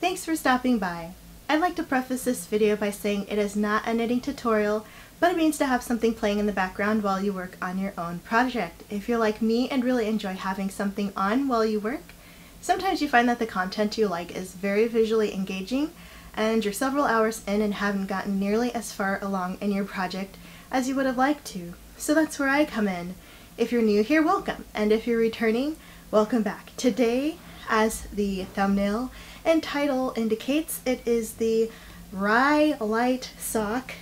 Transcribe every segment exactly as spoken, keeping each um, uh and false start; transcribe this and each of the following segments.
Thanks for stopping by. I'd like to preface this video by saying it is not a knitting tutorial, but it means to have something playing in the background while you work on your own project. If you're like me and really enjoy having something on while you work, sometimes you find that the content you like is very visually engaging and you're several hours in and haven't gotten nearly as far along in your project as you would have liked to. So that's where I come in. If you're new here, welcome, and if you're returning, welcome back. Today, as the thumbnail and title indicates, it is the Rye Light sock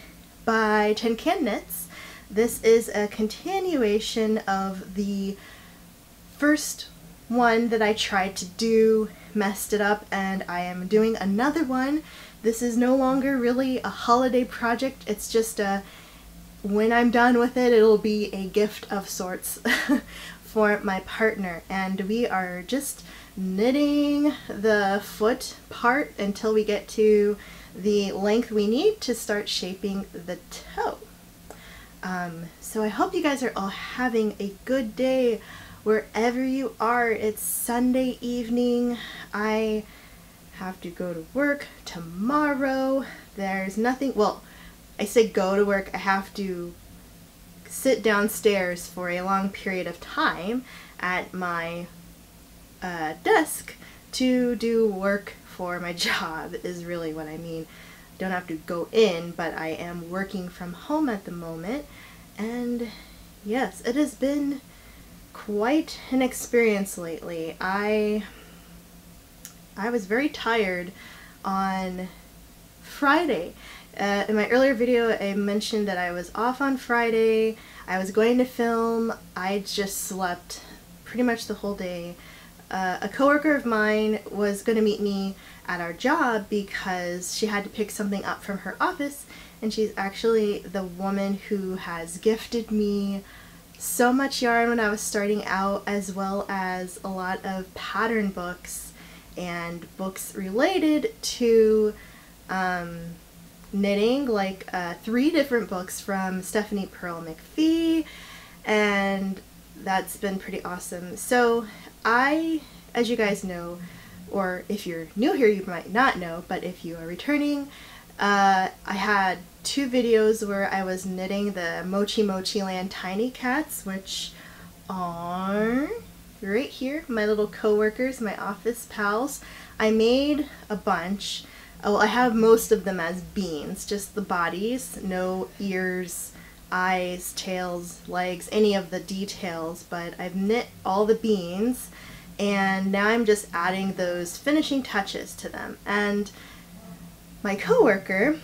by Tin Can Knits. This is a continuation of the first one that I tried to do, messed it up, and I am doing another one. This is no longer really a holiday project, it's just a, when I'm done with it, it'll be a gift of sorts for my partner. And we are just knitting the foot part until we get to the length we need to start shaping the toe. Um, so I hope you guys are all having a good day wherever you are. It's Sunday evening. I have to go to work tomorrow. There's nothing, well, I say go to work, I have to sit downstairs for a long period of time at my uh, desk to do work for my job is really what I mean. I don't have to go in, but I am working from home at the moment, and yes, it has been quite an experience lately. I I was very tired on Friday. Uh, in my earlier video, I mentioned that I was off on Friday, I was going to film, I just slept pretty much the whole day. Uh, a coworker of mine was going to meet me at our job because she had to pick something up from her office, and she's actually the woman who has gifted me so much yarn when I was starting out, as well as a lot of pattern books and books related to um, knitting, like uh, three different books from Stephanie Pearl McPhee, and that's been pretty awesome. So I, as you guys know, or if you're new here you might not know, but if you are returning, uh, I had two videos where I was knitting the Mochi Mochi Land tiny cats, which are right here, my little co-workers, my office pals. I made a bunch. Well, I have most of them as beans, just the bodies, no ears, eyes, tails, legs, any of the details, but I've knit all the beans and now I'm just adding those finishing touches to them. And my coworker,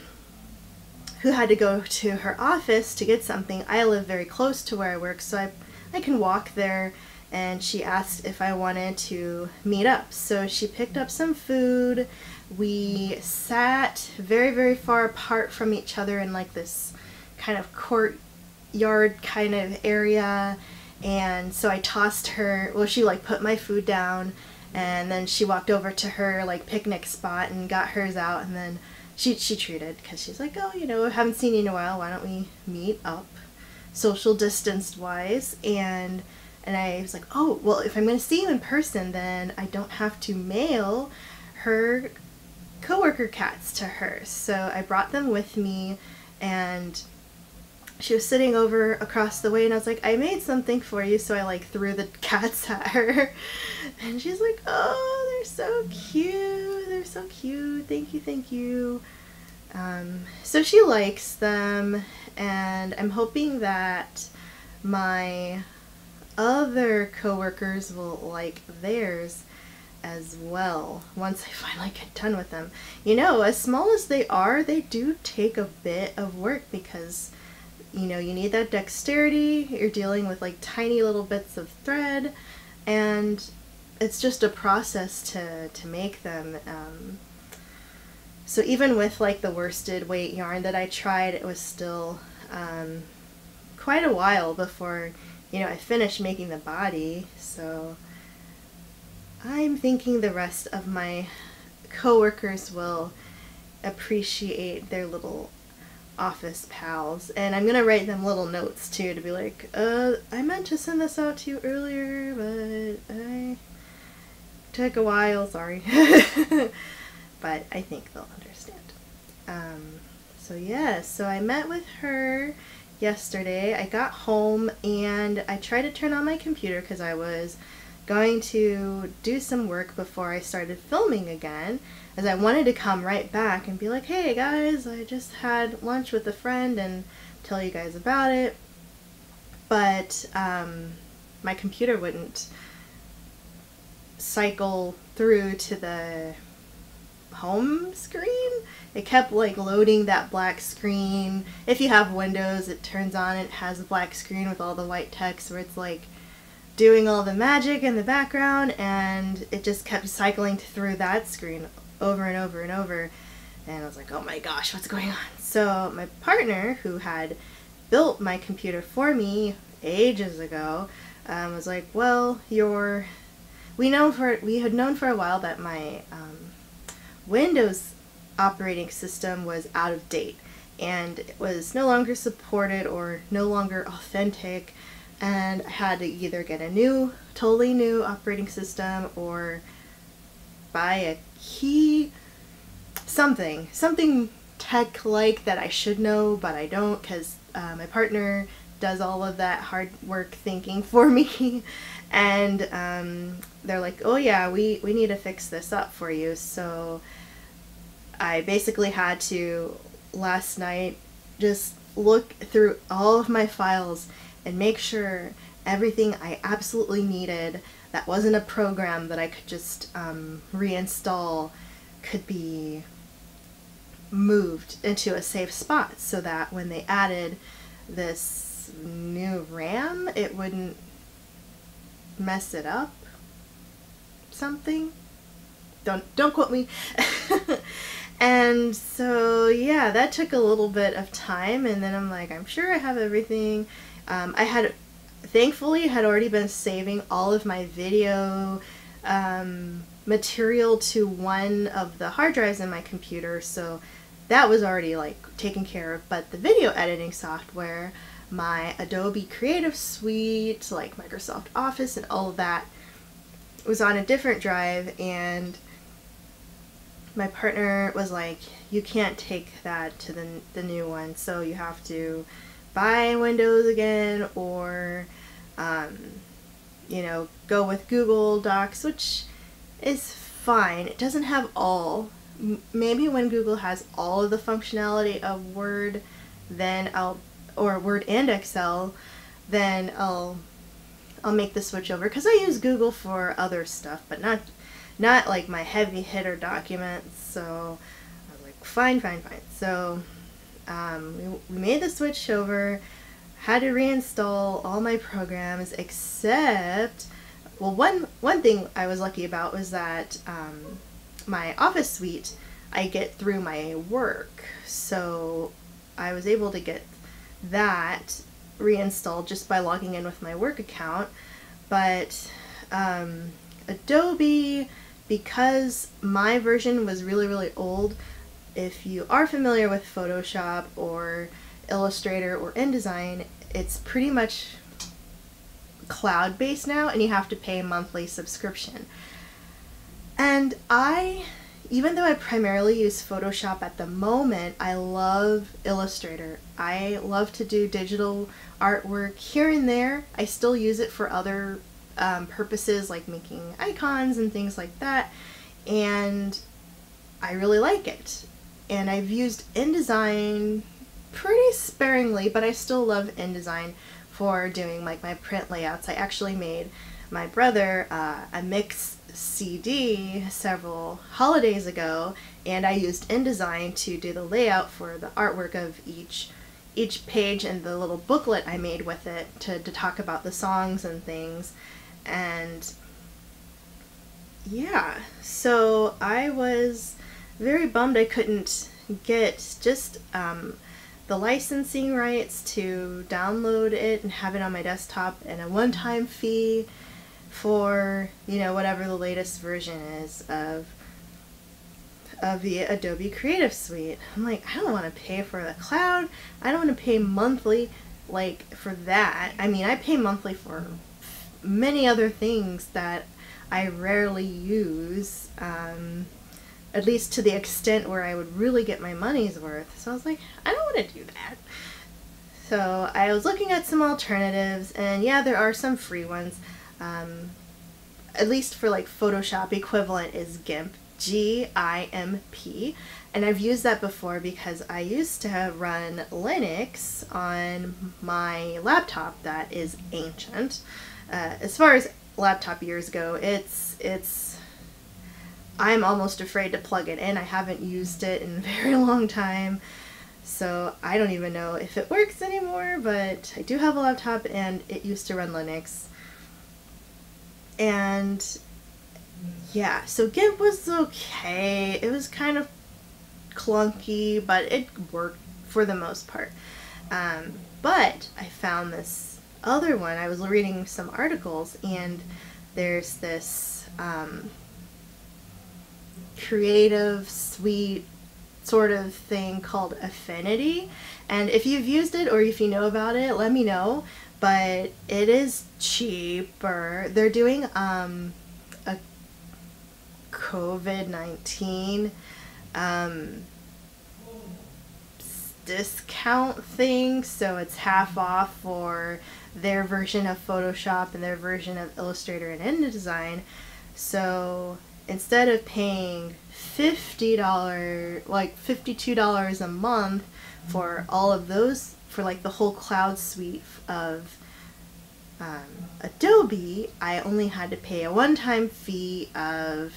who had to go to her office to get something, I live very close to where I work, so I, I can walk there, and she asked if I wanted to meet up. So she picked up some food. We sat very, very far apart from each other in like this kind of courtyard kind of area, and so I tossed her, well, she like put my food down, and then she walked over to her like picnic spot and got hers out, and then she, she treated, because she's like, oh, you know, I haven't seen you in a while, why don't we meet up social distanced wise? And and I was like, oh, well, if I'm going to see you in person, then I don't have to mail her coworker cats to her. So I brought them with me, and she was sitting over across the way, and I was like, I made something for you. So I like threw the cats at her, and she's like, oh, they're so cute, they're so cute, thank you, thank you. Um, so she likes them, and I'm hoping that my other coworkers will like theirs as well once I finally get done with them. You know, as small as they are, they do take a bit of work because, you know, you need that dexterity, you're dealing with like tiny little bits of thread, and it's just a process to, to make them. Um, so even with like the worsted weight yarn that I tried, it was still um, quite a while before, you know, I finished making the body. So I'm thinking the rest of my coworkers will appreciate their little office pals, and I'm gonna write them little notes too to be like, uh, I meant to send this out to you earlier, but I took a while, sorry. but I think they'll understand. Um, so yeah, so I met with her yesterday. I got home and I tried to turn on my computer because I was going to do some work before I started filming again, as I wanted to come right back and be like, hey guys, I just had lunch with a friend and tell you guys about it. But um, my computer wouldn't cycle through to the home screen. It kept like loading that black screen. If you have Windows, it turns on, it has a black screen with all the white text where it's like doing all the magic in the background, and it just kept cycling through that screen over and over and over, and I was like, oh my gosh, what's going on? So my partner, who had built my computer for me ages ago, um, was like, well, your we know for we had known for a while that my um, Windows operating system was out of date and it was no longer supported or no longer authentic, and I had to either get a new, totally new operating system or buy a key, something, something tech-like that I should know, but I don't, because uh, my partner does all of that hard work thinking for me. And um, they're like, oh yeah, we, we need to fix this up for you. So I basically had to, last night, just look through all of my files and make sure everything I absolutely needed that wasn't a program that I could just um, reinstall could be moved into a safe spot, so that when they added this new RAM, it wouldn't mess it up. Something? Don't, don't quote me. And so yeah, that took a little bit of time, and then I'm like, I'm sure I have everything. Um, I had, thankfully, had already been saving all of my video um, material to one of the hard drives in my computer, so that was already like taken care of. But the video editing software, my Adobe Creative Suite, like Microsoft Office and all of that, was on a different drive, and my partner was like, you can't take that to the, the new one, so you have to buy Windows again, or um, you know, go with Google Docs, which is fine. It doesn't have all, maybe when Google has all of the functionality of Word, then I'll, or Word and Excel, then I'll I'll make the switch over, because I use Google for other stuff, but not not like my heavy hitter documents. So I was like, fine, fine, fine. So Um, we made the switch over, had to reinstall all my programs except, well, one, one thing I was lucky about was that um, my Office Suite, I get through my work. So I was able to get that reinstalled just by logging in with my work account. But um, Adobe, because my version was really, really old, if you are familiar with Photoshop or Illustrator or InDesign, it's pretty much cloud-based now, and you have to pay a monthly subscription. And I, even though I primarily use Photoshop at the moment, I love Illustrator. I love to do digital artwork here and there. I still use it for other um, purposes, like making icons and things like that, and I really like it. And I've used InDesign pretty sparingly, but I still love InDesign for doing like my print layouts. I actually made my brother uh, a mix C D several holidays ago, and I used InDesign to do the layout for the artwork of each each page and the little booklet I made with it to, to talk about the songs and things. And yeah, so I was very bummed I couldn't get just um, the licensing rights to download it and have it on my desktop, and a one-time fee for, you know, whatever the latest version is of of the Adobe Creative Suite. I'm like, I don't want to pay for the cloud. I don't want to pay monthly like for that. I mean, I pay monthly for many other things that I rarely use. Um, at least to the extent where I would really get my money's worth. So I was like, I don't want to do that. So I was looking at some alternatives, and yeah, there are some free ones. Um, at least for like Photoshop equivalent is GIMP, G I M P. And I've used that before because I used to run Linux on my laptop that is ancient. Uh, as far as laptop years go, it's, it's, I'm almost afraid to plug it in. I haven't used it in a very long time, so I don't even know if it works anymore, but I do have a laptop and it used to run Linux. And yeah, so GIMP was okay. It was kind of clunky, but it worked for the most part. Um, but I found this other one. I was reading some articles, and there's this um, creative suite sort of thing called Affinity. And if you've used it or if you know about it, let me know. But it is cheaper. They're doing um, a COVID nineteen um, discount thing, so it's half off for their version of Photoshop and their version of Illustrator and InDesign. So instead of paying fifty dollars, like fifty-two dollars a month for all of those, for like the whole cloud suite of um, Adobe, I only had to pay a one-time fee of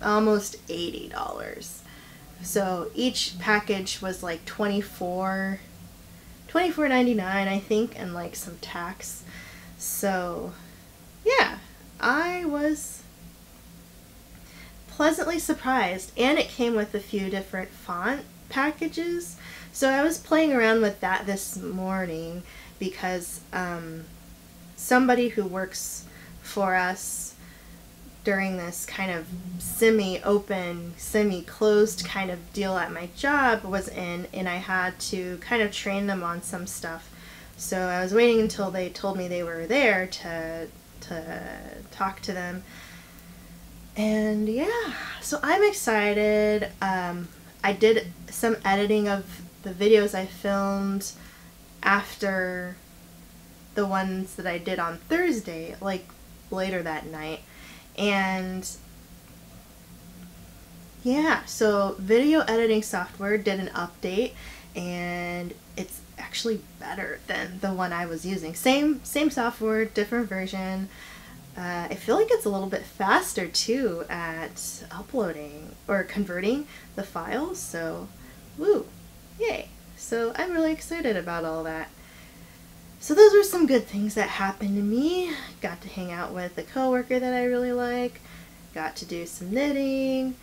almost eighty dollars. So each package was like twenty-four ninety-nine, I think, and like some tax. So yeah, I was pleasantly surprised, and it came with a few different font packages. So I was playing around with that this morning because um, somebody who works for us during this kind of semi-open, semi-closed kind of deal at my job was in, and I had to kind of train them on some stuff. So I was waiting until they told me they were there to, to talk to them. And yeah, so I'm excited. Um, I did some editing of the videos I filmed after the ones that I did on Thursday, like later that night. And yeah, so video editing software did an update, and it's actually better than the one I was using. Same, same software, different version. Uh, I feel like it's a little bit faster too at uploading or converting the files, so woo, yay. So I'm really excited about all that. So those were some good things that happened to me. Got to hang out with a coworker that I really like, got to do some knitting,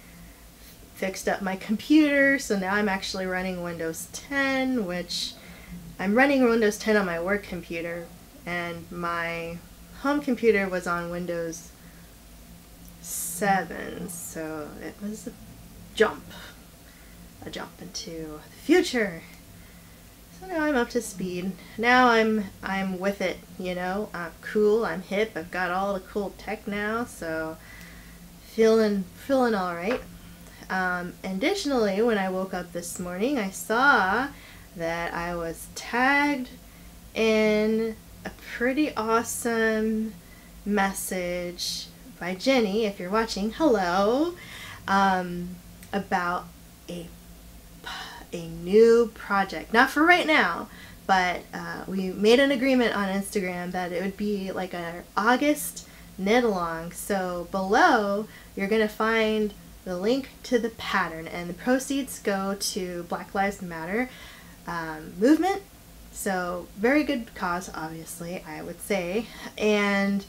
fixed up my computer, so now I'm actually running Windows ten, which I'm running Windows ten on my work computer, and my home computer was on Windows seven, so it was a jump, a jump into the future. So now I'm up to speed. Now I'm I'm with it, you know. I'm cool. I'm hip. I've got all the cool tech now, so feeling feeling all right. Um, additionally, when I woke up this morning, I saw that I was tagged in a pretty awesome message by Jenny, if you're watching, hello, um, about a, a new project. Not for right now, but uh, we made an agreement on Instagram that it would be like an August knit-along. So below, you're going to find the link to the pattern, and the proceeds go to Black Lives Matter um, movement. So very good cause, obviously, I would say. And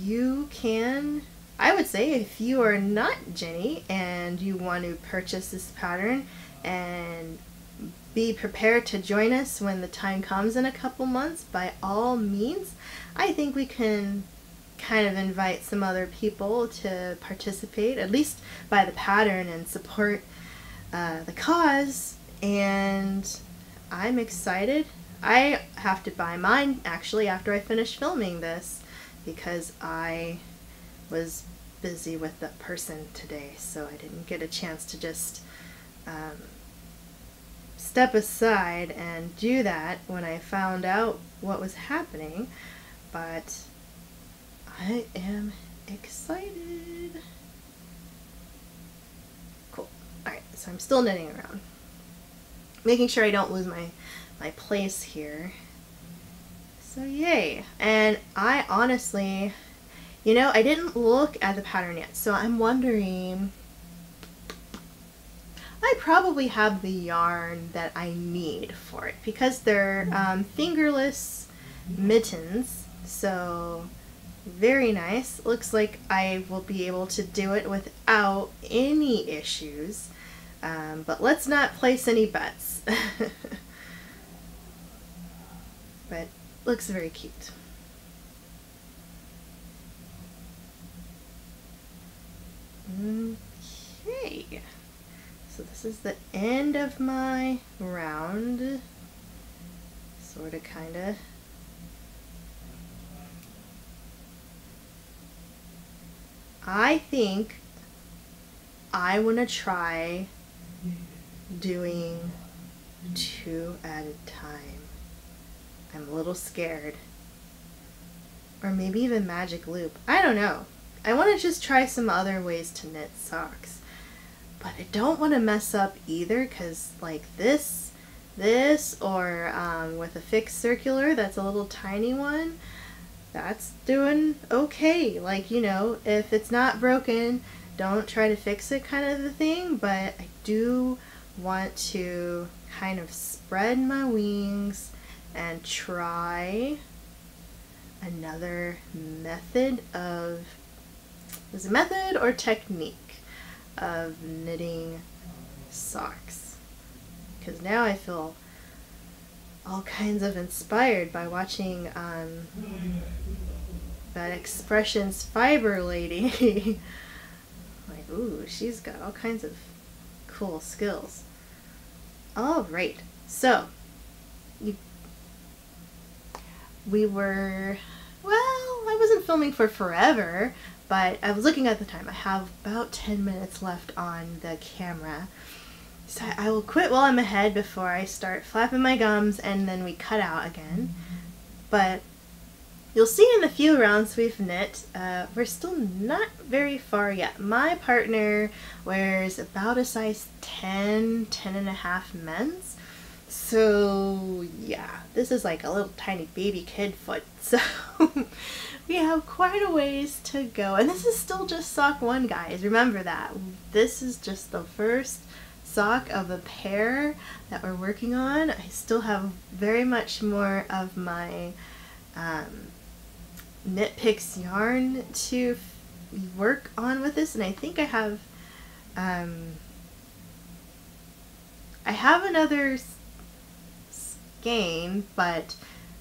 you can, I would say, if you are not Jenny and you want to purchase this pattern, and be prepared to join us when the time comes in a couple months, by all means. I think we can kind of invite some other people to participate, at least by the pattern, and support uh, the cause. And I'm excited. I have to buy mine, actually, after I finish filming this, because I was busy with that person today, so I didn't get a chance to just um, step aside and do that when I found out what was happening, but I am excited. Cool. Alright, so I'm still knitting around, making sure I don't lose my, my place here. So yay. And I honestly, you know, I didn't look at the pattern yet, so I'm wondering, I probably have the yarn that I need for it because they're um, fingerless mittens, so very nice. Looks like I will be able to do it without any issues, um, but let's not place any bets. But looks very cute. Okay, so this is the end of my round, sort of, kind of. I think I want to try doing two at a time. I'm a little scared. Or maybe even magic loop. I don't know. I want to just try some other ways to knit socks, but I don't want to mess up either, because like this, this, or um, with a fixed circular, that's a little tiny one, that's doing okay. Like, you know, if it's not broken, don't try to fix it kind of the thing, but I do want to kind of spread my wings and try another method of Is a method or technique of knitting socks, because now I feel all kinds of inspired by watching um, that Expressions Fiber Lady. Like, ooh, she's got all kinds of cool skills. All right, so you, we were well. I wasn't filming for forever. But I was looking at the time. I have about ten minutes left on the camera. So I will quit while I'm ahead before I start flapping my gums and then we cut out again. But you'll see in the few rounds we've knit, uh, we're still not very far yet. My partner wears about a size ten, ten and a half men's. So yeah, this is like a little tiny baby kid foot. So we have quite a ways to go, and this is still just sock one, guys. Remember that. This is just the first sock of a pair that we're working on. I still have very much more of my um, Knit Picks yarn to work on with this, and I think I have um, I have another skein, but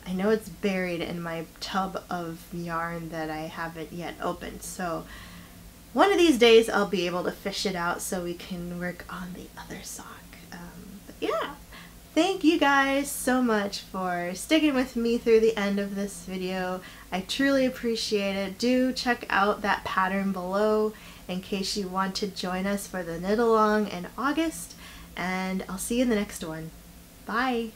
I know it's buried in my tub of yarn that I haven't yet opened, so one of these days I'll be able to fish it out so we can work on the other sock. Um, but yeah, thank you guys so much for sticking with me through the end of this video. I truly appreciate it. Do check out that pattern below in case you want to join us for the knit along in August, and I'll see you in the next one. Bye!